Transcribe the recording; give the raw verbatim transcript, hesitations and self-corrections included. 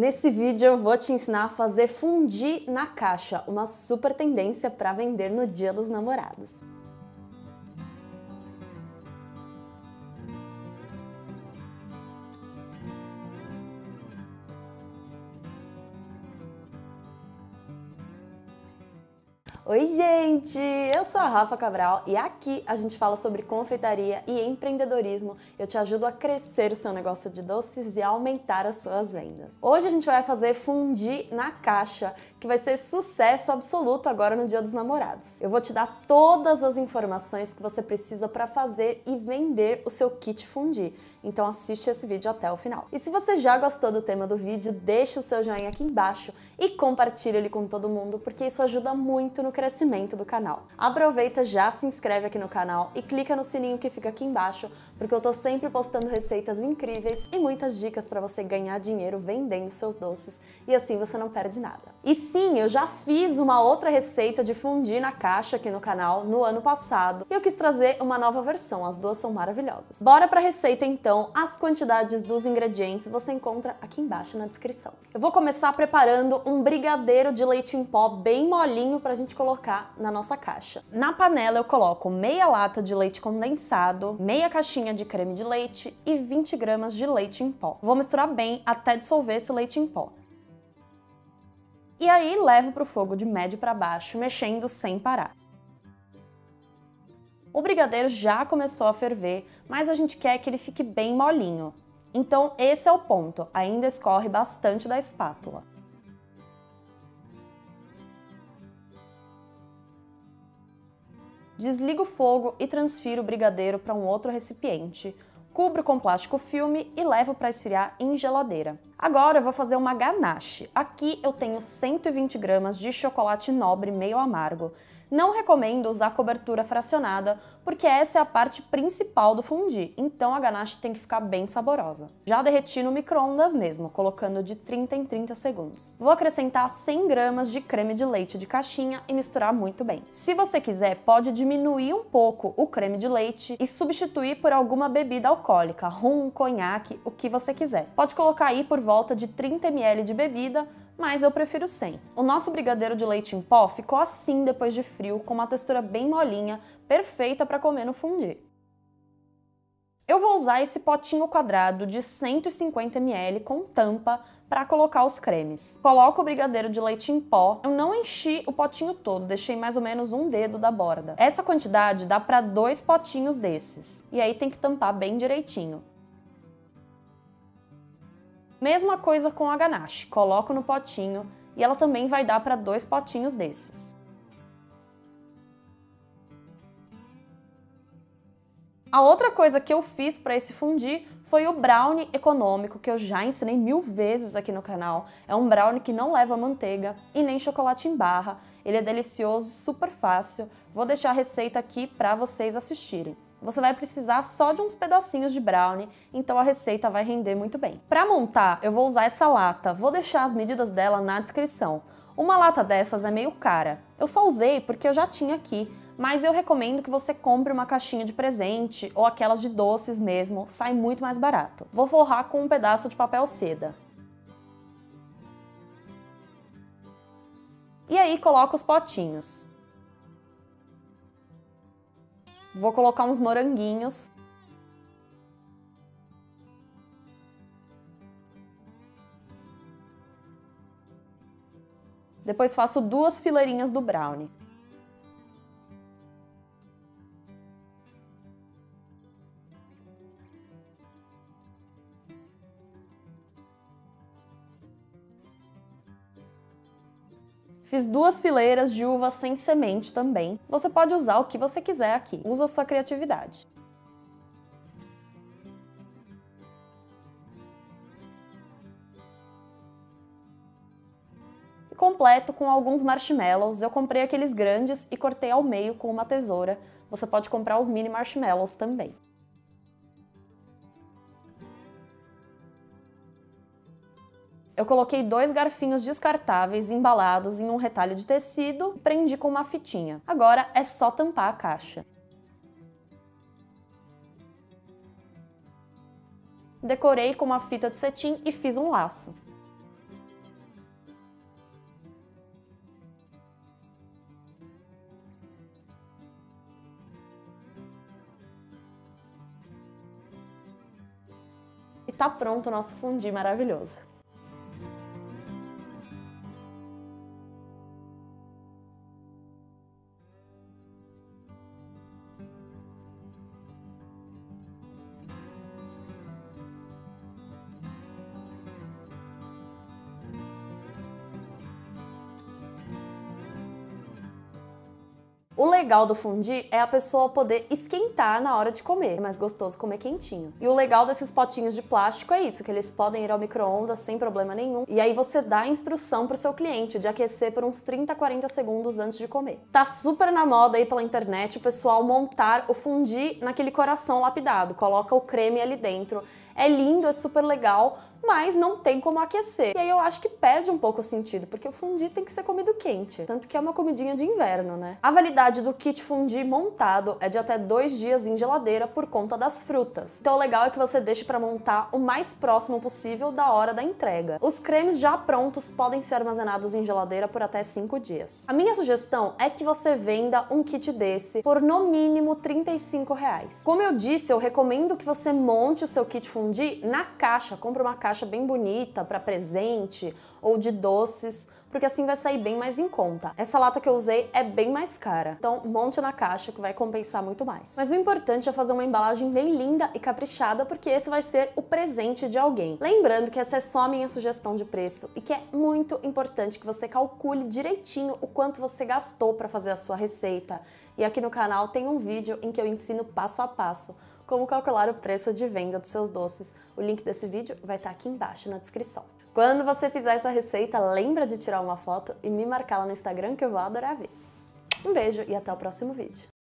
Nesse vídeo eu vou te ensinar a fazer fondue na caixa, uma super tendência para vender no Dia dos Namorados. Oi gente, eu sou a Rafa Cabral e aqui a gente fala sobre confeitaria e empreendedorismo. Eu te ajudo a crescer o seu negócio de doces e a aumentar as suas vendas. Hoje a gente vai fazer fondue na caixa, que vai ser sucesso absoluto agora no Dia dos Namorados. Eu vou te dar todas as informações que você precisa para fazer e vender o seu kit fondue. Então assiste esse vídeo até o final. E se você já gostou do tema do vídeo, deixa o seu joinha aqui embaixo e compartilha ele com todo mundo, porque isso ajuda muito no crescimento do canal. Aproveita, já se inscreve aqui no canal e clica no sininho que fica aqui embaixo, porque eu tô sempre postando receitas incríveis e muitas dicas para você ganhar dinheiro vendendo seus doces e assim você não perde nada. E sim, eu já fiz uma outra receita de fondue na caixa aqui no canal no ano passado e eu quis trazer uma nova versão, as duas são maravilhosas. Bora pra receita então, as quantidades dos ingredientes você encontra aqui embaixo na descrição. Eu vou começar preparando um brigadeiro de leite em pó bem molinho pra gente colocar colocar na nossa caixa. Na panela eu coloco meia lata de leite condensado, meia caixinha de creme de leite e vinte gramas de leite em pó. Vou misturar bem até dissolver esse leite em pó. E aí levo para o fogo de médio para baixo, mexendo sem parar. O brigadeiro já começou a ferver, mas a gente quer que ele fique bem molinho. Então esse é o ponto, ainda escorre bastante da espátula. Desligo o fogo e transfiro o brigadeiro para um outro recipiente. Cubro com plástico filme e levo para esfriar em geladeira. Agora eu vou fazer uma ganache. Aqui eu tenho cento e vinte gramas de chocolate nobre meio amargo. Não recomendo usar cobertura fracionada, porque essa é a parte principal do fondue, então a ganache tem que ficar bem saborosa. Já derreti no micro-ondas mesmo, colocando de trinta em trinta segundos. Vou acrescentar cem gramas de creme de leite de caixinha e misturar muito bem. Se você quiser, pode diminuir um pouco o creme de leite e substituir por alguma bebida alcoólica, rum, conhaque, o que você quiser. Pode colocar aí por volta de trinta mililitros de bebida, mas eu prefiro sem. O nosso brigadeiro de leite em pó ficou assim depois de frio, com uma textura bem molinha, perfeita para comer no fondue. Eu vou usar esse potinho quadrado de cento e cinquenta mililitros com tampa para colocar os cremes. Coloco o brigadeiro de leite em pó. Eu não enchi o potinho todo, deixei mais ou menos um dedo da borda. Essa quantidade dá para dois potinhos desses. E aí tem que tampar bem direitinho. Mesma coisa com a ganache, coloco no potinho e ela também vai dar para dois potinhos desses. A outra coisa que eu fiz para esse fondue foi o brownie econômico, que eu já ensinei mil vezes aqui no canal. É um brownie que não leva manteiga e nem chocolate em barra, ele é delicioso, super fácil. Vou deixar a receita aqui para vocês assistirem. Você vai precisar só de uns pedacinhos de brownie, então a receita vai render muito bem. Para montar, eu vou usar essa lata, vou deixar as medidas dela na descrição. Uma lata dessas é meio cara, eu só usei porque eu já tinha aqui, mas eu recomendo que você compre uma caixinha de presente ou aquelas de doces mesmo, sai muito mais barato. Vou forrar com um pedaço de papel seda. E aí coloco os potinhos. Vou colocar uns moranguinhos. Depois faço duas fileirinhas do brownie. Fiz duas fileiras de uva sem semente também. Você pode usar o que você quiser aqui. Usa a sua criatividade. E completo com alguns marshmallows. Eu comprei aqueles grandes e cortei ao meio com uma tesoura. Você pode comprar os mini marshmallows também. Eu coloquei dois garfinhos descartáveis embalados em um retalho de tecido e prendi com uma fitinha. Agora é só tampar a caixa. Decorei com uma fita de cetim e fiz um laço. tá pronto o nosso fondue maravilhoso. O legal do fondue é a pessoa poder esquentar na hora de comer. É mais gostoso comer quentinho. E o legal desses potinhos de plástico é isso, que eles podem ir ao micro-ondas sem problema nenhum. E aí você dá a instrução pro seu cliente de aquecer por uns trinta, quarenta segundos antes de comer. Tá super na moda aí pela internet o pessoal montar o fondue naquele coração lapidado. Coloca o creme ali dentro. É lindo, é super legal, mas não tem como aquecer. E aí eu acho que perde um pouco o sentido, porque o fondue tem que ser comido quente. Tanto que é uma comidinha de inverno, né? A validade do kit fondue montado é de até dois dias em geladeira por conta das frutas. Então o legal é que você deixe para montar o mais próximo possível da hora da entrega. Os cremes já prontos podem ser armazenados em geladeira por até cinco dias. A minha sugestão é que você venda um kit desse por no mínimo trinta e cinco reais. Como eu disse, eu recomendo que você monte o seu kit fondue na caixa, compra uma caixa bem bonita para presente ou de doces, porque assim vai sair bem mais em conta. Essa lata que eu usei é bem mais cara, então monte na caixa que vai compensar muito mais. Mas o importante é fazer uma embalagem bem linda e caprichada, porque esse vai ser o presente de alguém. Lembrando que essa é só a minha sugestão de preço e que é muito importante que você calcule direitinho o quanto você gastou para fazer a sua receita. E aqui no canal tem um vídeo em que eu ensino passo a passo como calcular o preço de venda dos seus doces. O link desse vídeo vai estar aqui embaixo na descrição. Quando você fizer essa receita, lembra de tirar uma foto e me marcar lá no Instagram que eu vou adorar ver. Um beijo e até o próximo vídeo.